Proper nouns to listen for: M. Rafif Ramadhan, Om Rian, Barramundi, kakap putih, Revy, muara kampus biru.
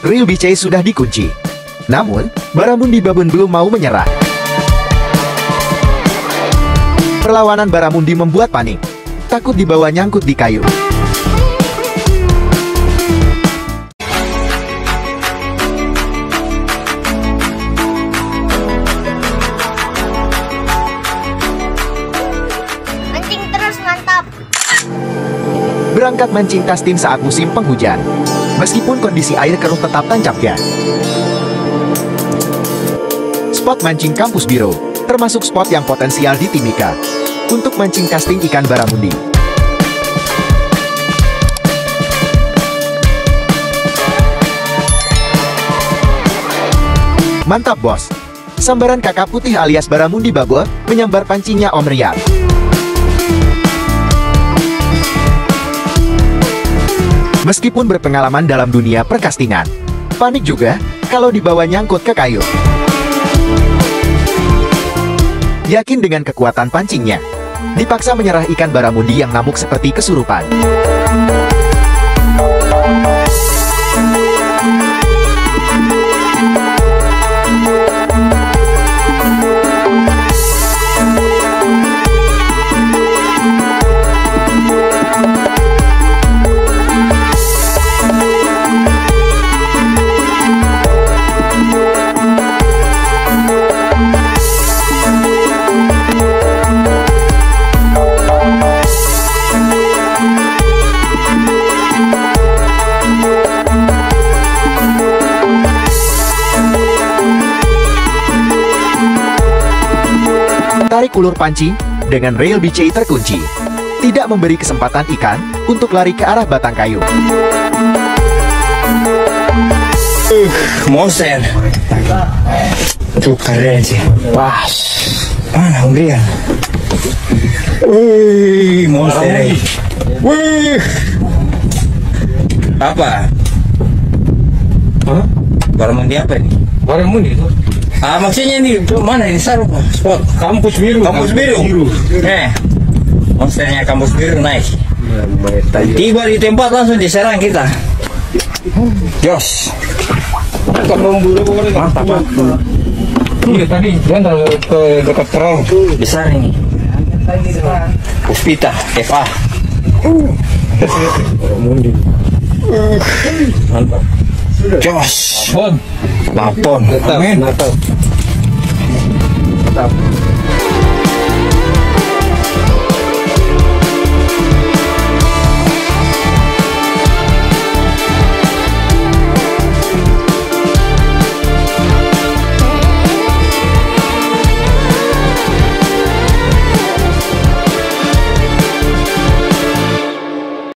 Ryu Bice sudah dikunci. Namun, Barramundi babon belum mau menyerah. Perlawanan Barramundi membuat panik. Takut dibawa nyangkut di kayu. Mancing terus, mantap. Berangkat mancing tas tim saat musim penghujan. Meskipun kondisi air keruh tetap tancapnya. Spot mancing Kampus Biro termasuk spot yang potensial di Timika untuk mancing casting ikan Barramundi. Mantap bos! Sambaran kakak putih alias Barramundi babon menyambar pancingnya Om Rian. Meskipun berpengalaman dalam dunia perkastingan, panik juga kalau dibawa nyangkut ke kayu. Yakin dengan kekuatan pancingnya, dipaksa menyerah ikan Barramundi yang ngamuk seperti kesurupan. Tarik ulur panci dengan reel BCI terkunci, tidak memberi kesempatan ikan untuk lari ke arah batang kayu. Mosen, tuh keren sih, pas, mana Om Rian? Wih, mosen, wih, apa? Barramundi apa ini? Barramundi itu. Ah, maksudnya ini mana ini sarung spot Kampus Biru. Kampus biru. Monsternya Kampus Biru naik. Tiba di tempat langsung diserang kita. Jos. Mantap. Iya tadi dia ke dekat terang besar ini. Puspita FA. Mantap. Jos. Lapon. Amin. Mantap.